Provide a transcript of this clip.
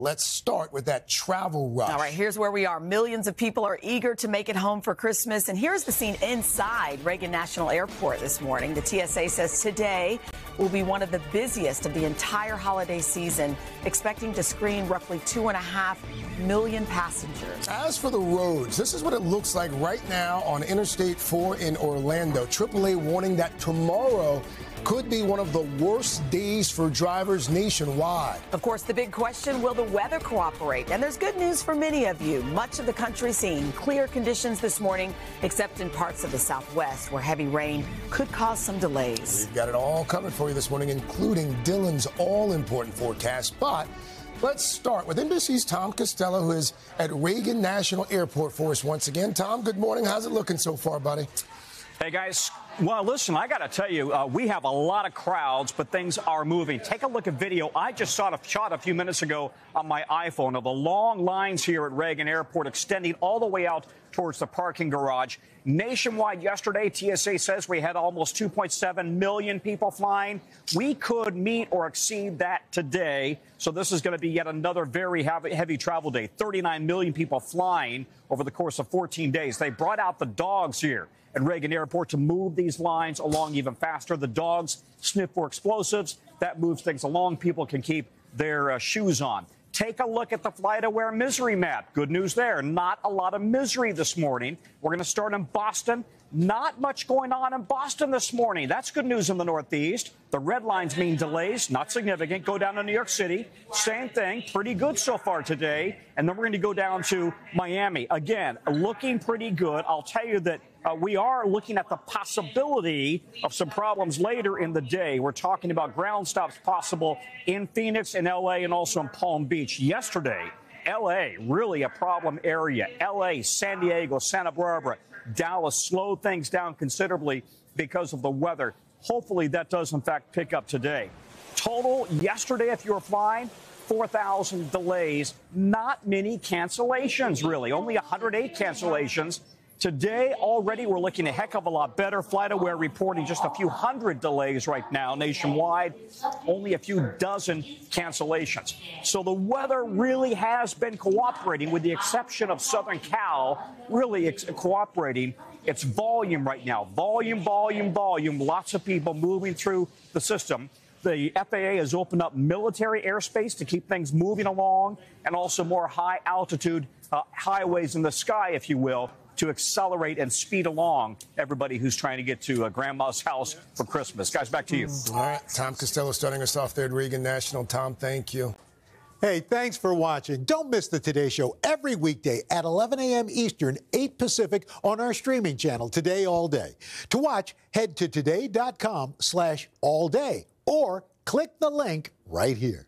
Let's start with that travel rush. All right, here's where we are. Millions of people are eager to make it home for Christmas. And here's the scene inside Reagan National Airport this morning. The TSA says today will be one of the busiest of the entire holiday season, expecting to screen roughly 2.5 million passengers. As for the roads, this is what it looks like right now on Interstate 4 in Orlando. AAA warning that tomorrow could be one of the worst days for drivers nationwide. Of course, the big question, will the weather cooperate? And there's good news for many of you. Much of the country seeing clear conditions this morning, except in parts of the Southwest where heavy rain could cause some delays. We've got it all covered for you this morning, including Dylan's all-important forecast. But let's start with NBC's Tom Costello, who is at Reagan National Airport for us once again. Tom, good morning. How's it looking so far, buddy? Hey, guys. Well, listen, I got to tell you, we have a lot of crowds, but things are moving. Take a look at video. I just saw a shot a few minutes ago on my iPhone of the long lines here at Reagan Airport extending all the way out towards the parking garage. Nationwide yesterday, TSA says we had almost 2.7 million people flying. We could meet or exceed that today. So this is going to be yet another very heavy travel day. 39 million people flying over the course of 14 days. They brought out the dogs here at Reagan Airport to move these lines along even faster. The dogs sniff for explosives. That moves things along. People can keep their shoes on. Take a look at the FlightAware misery map. Good news there. Not a lot of misery this morning. We're going to start in Boston. Not much going on in Boston this morning. That's good news in the Northeast. The red lines mean delays, not significant. Go down to New York City. Same thing. Pretty good so far today. And then we're going to go down to Miami. Again, looking pretty good. I'll tell you that we are looking at the possibility of some problems later in the day. We're talking about ground stops possible in Phoenix and L.A. and also in Palm Beach. Yesterday, L.A., really a problem area. L.A., San Diego, Santa Barbara, Dallas slowed things down considerably because of the weather. Hopefully that does, in fact, pick up today. Total yesterday, if you were flying, 4,000 delays. Not many cancellations, really. Only 108 cancellations. Today, already, we're looking a heck of a lot better. FlightAware reporting just a few hundred delays right now nationwide, only a few dozen cancellations. So the weather really has been cooperating, with the exception of Southern Cal, really cooperating. It's volume right now. Volume, volume, volume. Lots of people moving through the system. The FAA has opened up military airspace to keep things moving along, and also more high-altitude highways in the sky, if you will, to accelerate and speed along everybody who's trying to get to Grandma's house for Christmas. Guys, back to you. All right, Tom Costello starting us off there at Reagan National. Tom, thank you. Hey, thanks for watching. Don't miss the Today Show every weekday at 11 a.m. Eastern, 8 Pacific on our streaming channel, Today All Day. To watch, head to today.com/allday or click the link right here.